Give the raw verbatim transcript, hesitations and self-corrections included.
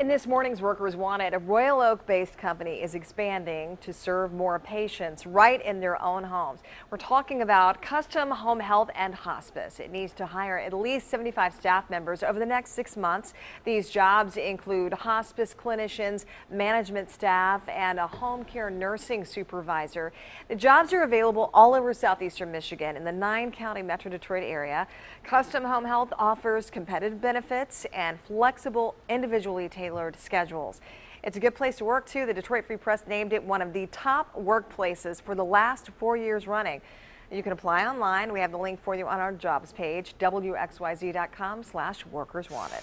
In this morning's Workers Wanted, a Royal Oak-based company is expanding to serve more patients right in their own homes. We're talking about Custom Home Health and Hospice. It needs to hire at least seventy-five staff members over the next six months. These jobs include hospice clinicians, management staff, and a home care nursing supervisor. The jobs are available all over southeastern Michigan in the nine-county Metro Detroit area. Custom Home Health offers competitive benefits and flexible, individually tailored schedules. It's a good place to work too. The Detroit Free Press named it one of the top workplaces for the last four years running. You can apply online. We have the link for you on our jobs page, W X Y Z dot com slash workers wanted.